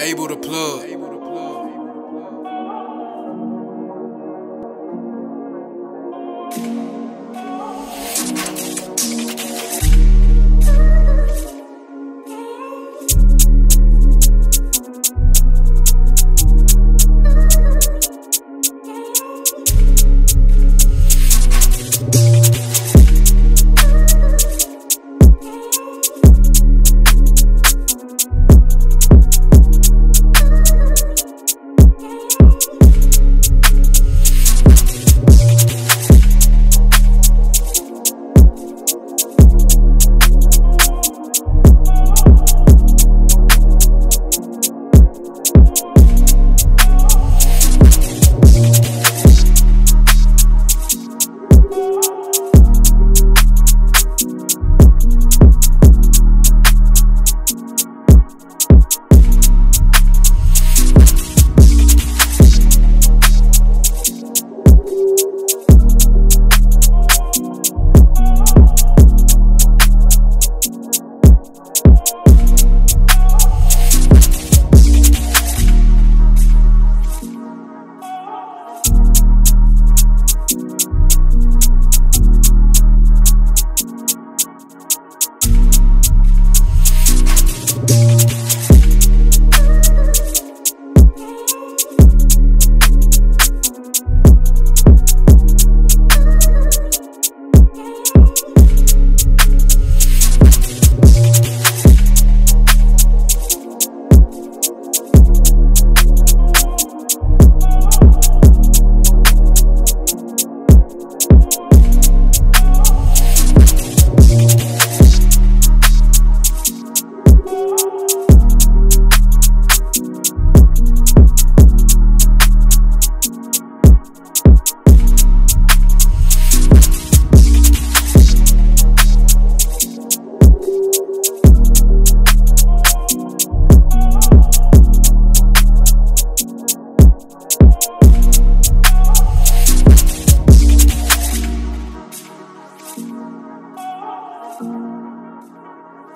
Able to